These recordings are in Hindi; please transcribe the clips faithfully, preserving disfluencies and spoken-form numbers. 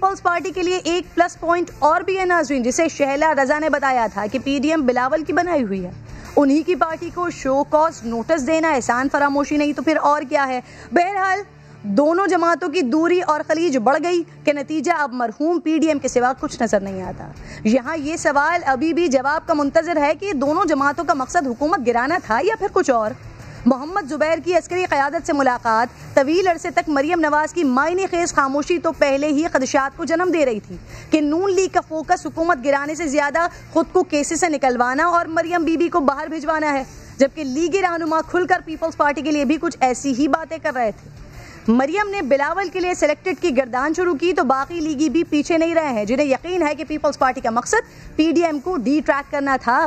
पीपल्स पार्टी के लिए एक प्लस पॉइंट और भी है नाज़रीन, जिसे शहला रजा ने बताया था कि पीडीएम बिलावल की बनाई हुई है। उन्हीं की पार्टी को शो कॉज नोटिस देना एहसान फरामोशी नहीं तो फिर और क्या है। बहरहाल दोनों जमातों की दूरी और खलीज बढ़ गई के नतीजा अब मरहूम पीडीएम के सिवा कुछ नजर नहीं आता। यहाँ ये सवाल अभी भी जवाब का मुंतजर है कि दोनों जमातों का मकसद हुकूमत गिराना था या फिर कुछ और। मोहम्मद जुबैर की अस्करी क़यादत से मुलाकात, तवील अरसे तक मरियम नवाज की मायने खेज खामोशी तो पहले ही खदशात को जन्म दे रही थी कि नून लीग का फोकस हुकूमत गिराने से ज्यादा खुद को केसेस से निकलवाना और मरियम बीबी को बाहर भिजवाना है, जबकि लीगी रहनुमा खुलकर पीपल्स पार्टी के लिए भी कुछ ऐसी ही बातें कर रहे थे। मरियम ने बिलावल के लिए सिलेक्टेड की गर्दान शुरू की तो बाकी लीगी भी पीछे नहीं रहे हैं, जिन्हें यकीन है कि पीपल्स पार्टी का मकसद पीडीएम को डी ट्रैक करना था।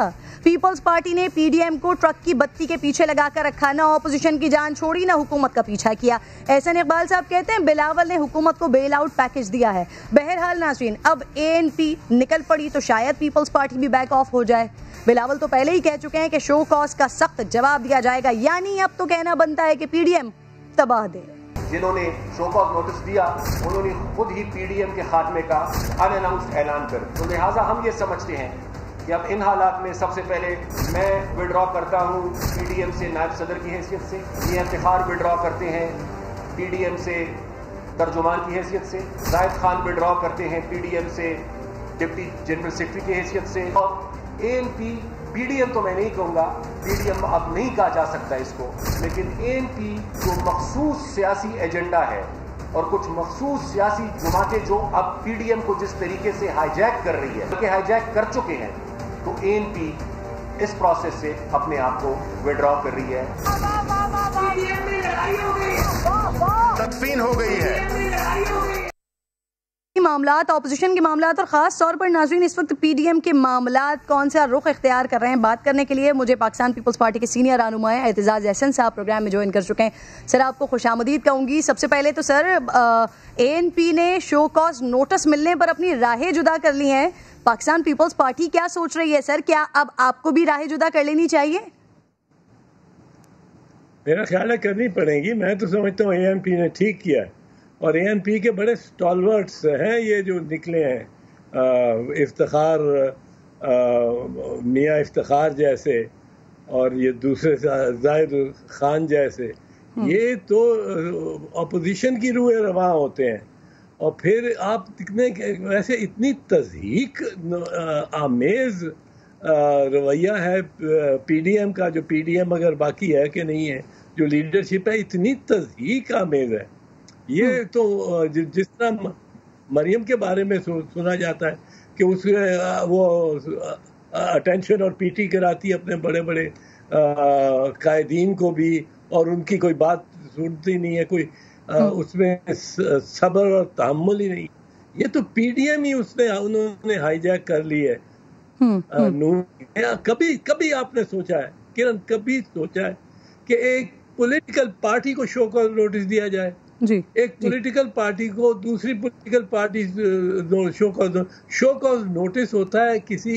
पीपल्स पार्टी ने पीडीएम को ट्रक की बत्ती के पीछे लगा कर रखा, ना ऑपोजिशन की जान छोड़ी ना हुकूमत का पीछा किया। एहसन इकबाल साहब कहते हैं बिलावल ने हुकूमत को बेल आउट पैकेज दिया है। बहरहाल नाज़रीन अब एएनपी निकल पड़ी तो शायद पीपल्स पार्टी भी बैक ऑफ हो जाए। बिलावल तो पहले ही कह चुके हैं कि शो कॉज का सख्त जवाब दिया जाएगा, यानी अब तो कहना बनता है कि पीडीएम तबाह दे। जिन्होंने शो कॉज नोटिस दिया उन्होंने खुद ही पीडीएम के खात्मे का अनअनाउंस्ड ऐलान कर, तो लिहाजा हम ये समझते हैं कि अब इन हालात में सबसे पहले मैं विड्रॉ करता हूँ पीडीएम से नायब सदर की हैसियत से, ये इफ्तिखार विड्रॉ करते हैं पीडीएम से तर्जुमान की हैसियत से, जाहिर खान विड्रॉ करते हैं पीडीएम से डिप्टी जनरल सेक्रेटरी की हैसियत से, और एएनपी पीडीएम तो मैं नहीं कहूँगा, पीडीएम अब नहीं कहा जा सकता इसको, लेकिन एएनपी जो मखसूस सियासी एजेंडा है और कुछ मखसूस सियासी जमातें जो अब पीडीएम को जिस तरीके से हाईजैक कर रही है, बल्कि हाईजैक कर चुके हैं, तो एएनपी इस प्रोसेस से अपने आप को विड्रॉ कर रही है। तकफीन हो गई है मामलात, ऑपोजिशन के मामलात और खास तौर पर नाज़रीन इस वक्त पीडीएम के मामलात कौन सा रुख इख्तियार कर रहे हैं। बात करने के लिए मुझे पाकिस्तान पीपल्स पार्टी के सीनियर रहनुमा एतजाज एहसन साहब प्रोग्राम में ज्वाइन कर चुके हैं। सर आपको खुशामदीद कहूँगी। सबसे पहले तो सर एएनपी ने शो कॉज नोटिस मिलने पर अपनी राहें जुदा कर ली हैं, पाकिस्तान पीपल्स पार्टी क्या सोच रही है सर, क्या अब आपको भी राहें जुदा कर लेनी चाहिए? मेरा ख्याल है करनी पड़ेगी। मैं तो समझता हूँ एएनपी ने ठीक किया और एएनपी के बड़े स्टॉलवर्ट्स हैं ये जो निकले हैं, इफ्तिखार मियाँ इफ्तिखार जैसे और ये दूसरे जाहिर खान जैसे, ये तो अपोजिशन की रूह रवा होते हैं। और फिर आप कितने वैसे इतनी तजहीक आमेज रवैया है पीडीएम का, जो पीडीएम अगर बाकी है कि नहीं है, जो लीडरशिप है इतनी तजहीक आमेज है। ये तो जिस तरह मरियम के बारे में सुना जाता है कि उसके वो अटेंशन और पीटी कराती है अपने बड़े बड़े कायदीन को भी, और उनकी कोई बात सुनती नहीं है, कोई उसमें सब्र और तहम्मुल ही नहीं। ये तो पीडीएम ही उसने उन्होंने हाईजैक कर ली है। कभी कभी आपने सोचा है किरण, कभी सोचा है कि एक पॉलिटिकल पार्टी को शो कॉज नोटिस दिया जाए जी, एक पॉलिटिकल पार्टी को दूसरी political party show cause show cause notice होता है किसी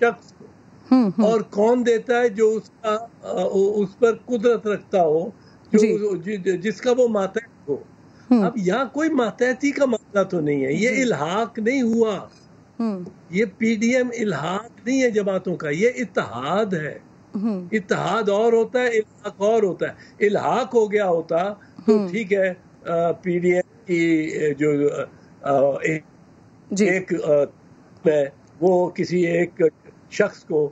शख्स को, और कौन देता है जो उसका उस पर कुदरत रखता हो, जो जि, जिसका वो मातहत हो। अब यहाँ कोई मातहती का मामला तो नहीं है, ये इल्हाक नहीं हुआ, ये पीडीएम इल्हाक नहीं है जमातों का, ये इत्तेहाद है। इत्तेहाद और होता है, इल्हाक और होता है। इल्हाक हो गया होता तो ठीक है, पीडीएम की जो आ, एक, एक आ, वो किसी एक शख्स को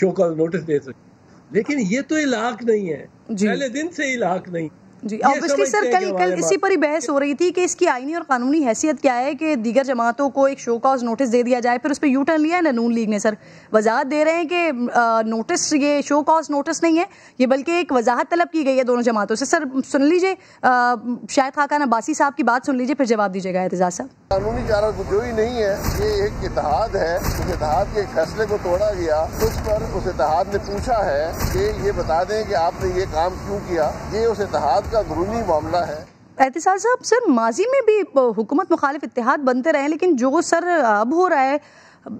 शो कॉज नोटिस दे सकते, लेकिन ये तो इलाक नहीं है, पहले दिन से इलाक नहीं है। जी ऑब्वियसली सर कल कल इसी पर ही बहस हो रही थी कि इसकी आईनी और कानूनी हैसियत क्या है कि दीगर जमातों को एक शो कॉज नोटिस दे दिया जाए, फिर उस पर यू टर्न लिया है ना नून लीग ने। सर वजाहत दे रहे हैं कि नोटिस ये शो कॉज नोटिस नहीं है, ये बल्कि एक वजाहत तलब की गई है दोनों जमातों से। सर सुन लीजिए शायद खाकान अब्बासी साहब की बात सुन लीजिए, फिर जवाब दीजिएगा एतजाज साहब। कानूनी चारा गुजरी नहीं है, ये एक इत्तेहाद है, उस इत्तेहाद के फैसले को तोड़ा गया, उस पर उस इत्तेहाद ने पूछा है कि ये बता दें कि आपने ये काम क्यों किया, ये उस इत्तेहाद का अंदरूनी मामला है। एहतसाब साहब सर माजी में भी हुकूमत मुखालिफ इत्तेहाद बनते रहे, लेकिन जो सर अब हो रहा है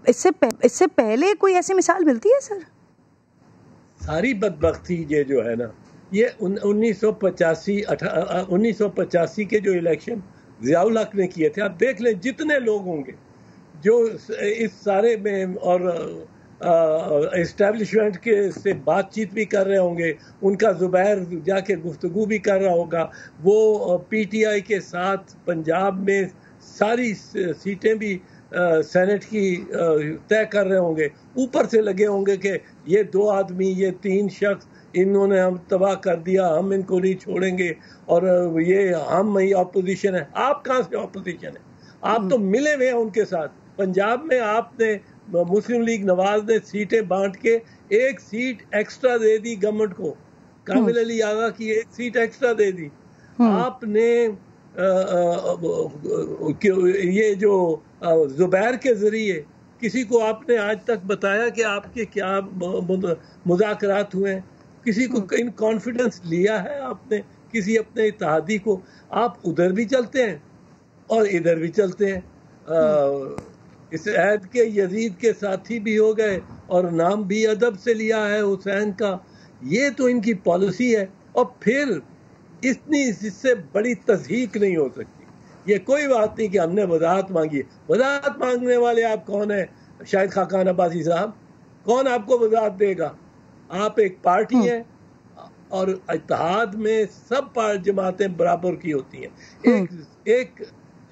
इससे पह, इससे पहले कोई ऐसी मिसाल मिलती है सर? सारी बदबख्ती ये जो है ना, ये उन्नीस सौ पचासी उन्नीस सौ पचासी के जो इलेक्शन ज़ियाउल हक ने किए थे। आप देख लें जितने लोग होंगे जो इस सारे में और इस्टेब्लिशमेंट के से बातचीत भी कर रहे होंगे, उनका जुबैर जाके गुफ्तगू भी कर रहा होगा, वो पीटीआई के साथ पंजाब में सारी सीटें भी सेनेट की तय कर रहे होंगे। ऊपर से लगे होंगे कि ये दो आदमी, ये तीन शख्स, इन्होंने हम तबाह कर दिया, हम इनको नहीं छोड़ेंगे और ये हम ही अपोजिशन है। आप कहाँ से अपोजिशन है? आप तो मिले हुए हैं उनके साथ। पंजाब में आपने मुस्लिम लीग नवाज ने सीटें बांट के एक सीट एक्स्ट्रा दे दी गवर्नमेंट को, कामिल अली आगा की एक सीट एक्स्ट्रा दे दी। आपने आ, ये जो जुबैर के जरिए किसी को आपने आज तक बताया कि आपके क्या मुज़ाकरात हुए हैं? किसी को इन कॉन्फिडेंस लिया है आपने किसी अपने इत्तेहादी को? आप उधर भी चलते हैं और इधर भी चलते हैं। आ, इस ऐद के यजीद के साथी भी हो गए और नाम भी अदब से लिया है हुसैन का। ये तो इनकी पॉलिसी है और फिर इतनी इससे बड़ी तस्हीक नहीं हो सकती। ये कोई बात नहीं कि हमने वजाहत मांगी। वजाहत मांगने वाले आप कौन हैं? शायद खाकान अब्बासी साहब। कौन आपको वजाहत देगा? आप एक पार्टी हैं और इत्तेहाद में सब पार्ट जमातें बराबर की होती हैं। एक एक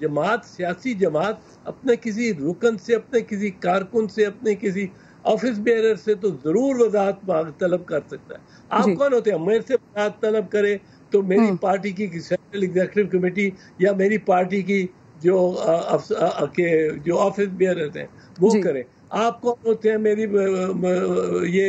जमात, सियासी जमात अपने किसी रुकन से, अपने किसी कारकुन से, अपने किसी ऑफिस बेरर से तो ज़रूर वजाहत मांग तलब कर सकता है। आप कौन होते हैं मेरे से वजाहत तलब करे तो मेरी पार्टी की सेंट्रल एग्जीक्यूटिव कमेटी या मेरी पार्टी की जो के जो ऑफिस बेयरर्स हैं वो करें। आप कौन होते हैं मेरी ये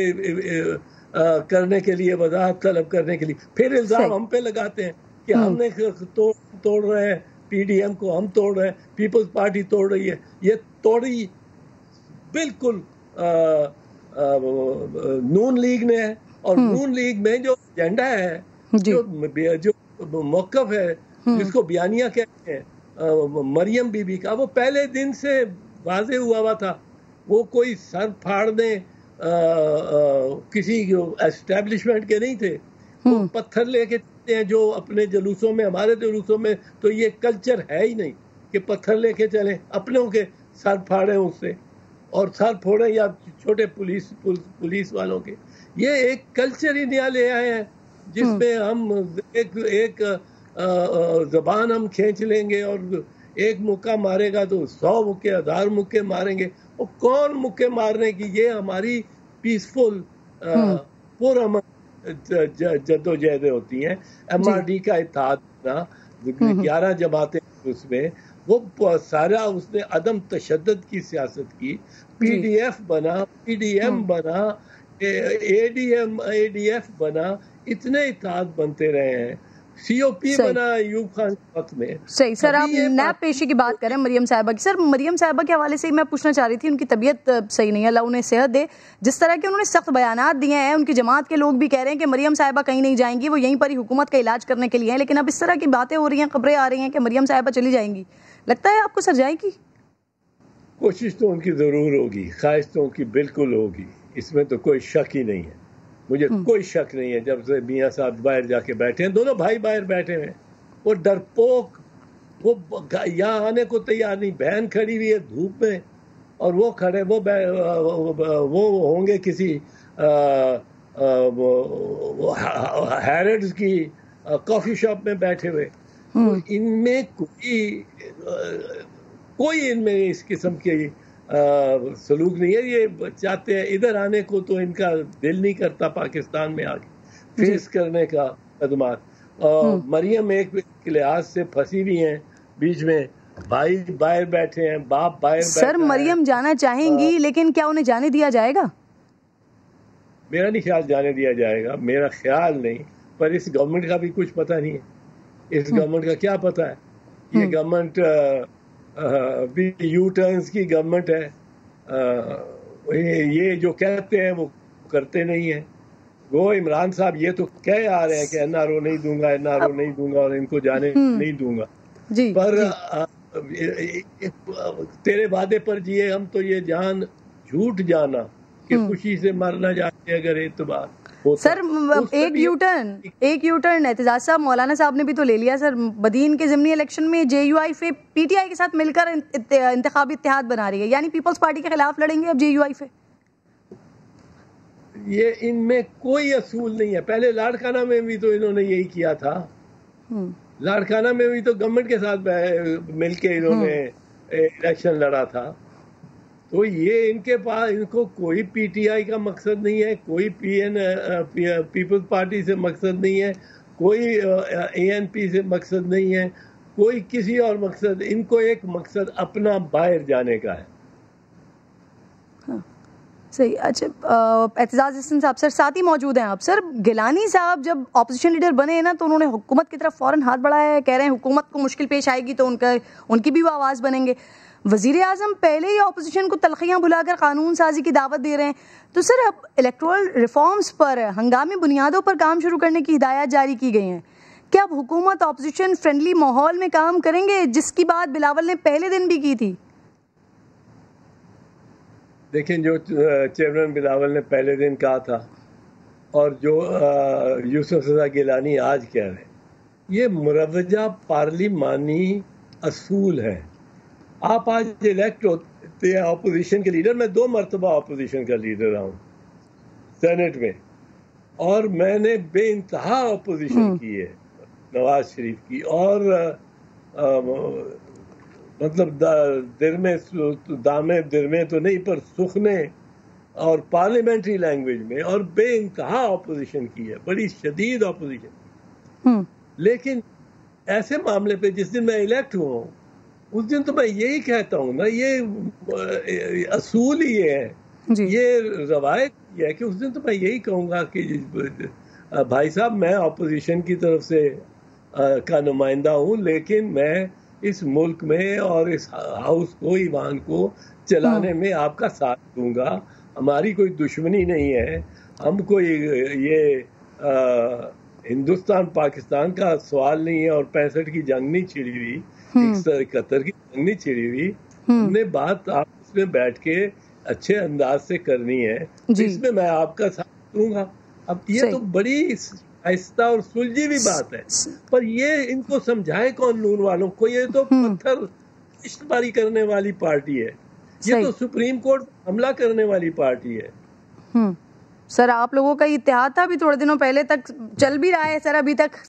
करने के लिए, वजाहत तलब करने के लिए? फिर इल्ज़ाम हम पे लगाते हैं कि हमने तोड़ तोड़ रहे हैं पीडीएम को, हम तोड़ रहे हैं, पीपल्स पार्टी तोड़ रही है। ये तोड़ी बिल्कुल नून लीग ने है और नून लीग में जो एजेंडा है, जो जो मौकफ है जिसको बयानिया कहते हैं मरियम बीबी का, वो पहले दिन से वाजे हुआ हुआ था। वो कोई सर फाड़ने आ, आ, किसी एस्टेब्लिशमेंट के नहीं थे। वो पत्थर लेके चलते हैं जो अपने जुलूसों में, हमारे जुलूसों में तो ये कल्चर है ही नहीं कि पत्थर लेके चलें, अपनों के सर फाड़े उससे और सर फोड़े या छोटे पुलिस पुल, पुलिस वालों के। ये एक कल्चर ही नया ले आए हैं जिसमें हम एक एक जबान हम खींच लेंगे और एक मुक्का मारेगा तो सौ मुक्के, हजार मुक्के मारेंगे। और कौन मुक्के मारने की? ये हमारी पीसफुल पुरअमन जद्दोजहदें होती हैं। एमआरडी का इत्तेहाद ना, ग्यारह जमातें उसमें, वो सारा उसने अदम तशद्दद की सियासत की। पीडीएफ बना, पीडीएम बना, एडीएम एडीएफ बना, इतने इत्तेहाद बनते रहे हैं। सीओपी बना अयूब खान के वक्त में। सही सर, आप नैब पेशी की बात करें मरियम साहिबा की। सर, मरियम साहिबा के हवाले से ही मैं पूछना चाह रही थी, उनकी तबीयत सही नहीं है, अल्लाह उन्हें सेहत दे। जिस तरह के उन्होंने सख्त बयानात दिए हैं, उनकी जमात के लोग भी कह रहे हैं कि मरियम साहिबा कहीं नहीं जाएंगी, वो यहीं पर ही हुकूमत का इलाज करने के लिए हैं, लेकिन अब इस तरह की बातें हो रही हैं, खबरें आ रही हैं कि मरियम साहिबा चली जाएंगी। लगता है आपको सर जाएगी? कोशिश तो उनकी ज़रूर होगी, ख्वाहिश तो उनकी बिल्कुल होगी, इसमें तो कोई शक ही नहीं है। मुझे कोई शक नहीं है। जब से मियाँ साहब बाहर जाके बैठे हैं, दोनों भाई बाहर बैठे हैं, वो डरपोक, वो यहाँ आने को तैयार नहीं। बहन खड़ी हुई है धूप में और वो खड़े, वो वो होंगे किसी हैरेड्स की कॉफी शॉप में बैठे हुए। तो इनमें कोई कोई इनमें इस किस्म की आ, सलूक नहीं है। ये चाहते हैं इधर आने को तो इनका दिल नहीं करता पाकिस्तान में आके फेस करने का कदमात। मरियम एक लिहाज से फंसी हुई हैं बीच में, भाई बाहर बैठे हैं, बाप बाहर बैठे। सर मरियम जाना चाहेंगी, आ, लेकिन क्या उन्हें जाने दिया जाएगा? मेरा नहीं ख्याल जाने दिया जाएगा, मेरा ख्याल नहीं। पर इस गवर्नमेंट का भी कुछ पता नहीं है, इस गवर्नमेंट का क्या पता है। ये गवर्नमेंट भी यू टर्न्स की गवर्नमेंट है। आ, ये जो कहते हैं वो करते नहीं हैं। वो इमरान साहब ये तो कह आ रहे हैं कि एनआरओ नहीं दूंगा, एनआरओ नहीं दूंगा और इनको जाने नहीं दूंगा। जी, पर जी। आ, तेरे वादे पर जिए हम तो ये जान झूठ जाना कि खुशी से मरना जाते अगर एतबार। सर एक यू टर्न एक यू टर्न एहतजाज साहब मौलाना साहब ने भी तो ले लिया सर। बदीन के जिमनी इलेक्शन में जे यू आई फे पीटीआई के साथ मिलकर इंतखाबी इत्तेहाद बना रही है, यानी पीपल्स पार्टी के खिलाफ लड़ेंगे अब जे यू आई फे। ये इनमें कोई असूल नहीं है। पहले लाड़काना में भी तो इन्होंने यही किया था, लाड़काना में भी तो गवर्नमेंट के साथ मिलके इन्होंने इलेक्शन लड़ा था। तो ये इनके पास इनको कोई पीटीआई का मकसद नहीं है, कोई पीएन पीपल्स पार्टी से मकसद नहीं है, कोई एएनपी से मकसद नहीं है, कोई किसी और मकसद। इनको एक मकसद अपना बाहर जाने का है। हाँ, सही। अच्छा एतजाज हसन साहब सर साथ ही मौजूद हैं आप। सर गिलानी साहब जब ऑपोजिशन लीडर बने ना तो उन्होंने हुकूमत की तरफ फौरन हाथ बढ़ाया है, कह रहे हैं हुकूमत को मुश्किल पेश आएगी तो उनका उनकी भी वो आवाज़ बनेंगे। वजीर आजम पहले ही अपोजिशन को तलखियाँ भुलाकर कानून साजी की दावत दे रहे हैं। तो सर अब इलेक्ट्रल रिफॉर्म्स पर हंगामी बुनियादों पर काम शुरू करने की हिदायत जारी की गई हैं। क्या अब हुकूमत अपोजिशन फ्रेंडली माहौल में काम करेंगे, जिसकी बात बिलावल ने पहले दिन भी की थी? देखिए, जो चेयरमैन बिलावल ने पहले दिन कहा था और जो यूसुफ गिलानी आज कह रहे हैं, ये मुरवजा पार्लिमानी असूल है। आप आज इलेक्ट होते हैं अपोजिशन के लीडर, मैं दो मरतबा अपोजिशन का लीडर रहा हूँ सेनेट में, और मैंने बे इंतहा अपोजिशन की है नवाज शरीफ की, और आ, मतलब दा, दिल में दामे दिल में तो नहीं पर सुखने और पार्लियामेंट्री लैंग्वेज में, और बे इंतहा अपोजिशन की है, बड़ी शदीद अपोजिशन। लेकिन ऐसे मामले पे जिस दिन मैं इलेक्ट हुआ हूँ उस दिन तो मैं यही कहता हूँ ना, ये असूल ही है, ये रवायत ही है कि उस दिन तो मैं यही कहूँगा कि भाई साहब मैं अपोजिशन की तरफ से का नुमाइंदा हूँ, लेकिन मैं इस मुल्क में और इस हाउस को ईवान को चलाने में आपका साथ दूंगा। हमारी कोई दुश्मनी नहीं है, हम कोई ये आ, हिंदुस्तान पाकिस्तान का सवाल नहीं है और पैंसठ की जंग नहीं छिड़ी हुई, इकहत्तर की जंग नहीं छिड़ी हुई। हमने बात आपस में बैठ के अच्छे अंदाज से करनी है, इसमें मैं आपका साथ दूंगा। अब ये तो बड़ी आहिस्ता और सुलझी हुई बात है, पर ये इनको समझाए कौन नून वालों को? ये तो पत्थर इश्तबारी करने वाली पार्टी है, ये तो सुप्रीम कोर्ट हमला करने वाली पार्टी है। सर आप लोगों का इत्तेहाद था भी थोड़े दिनों पहले तक, चल भी रहा है सर अभी तक।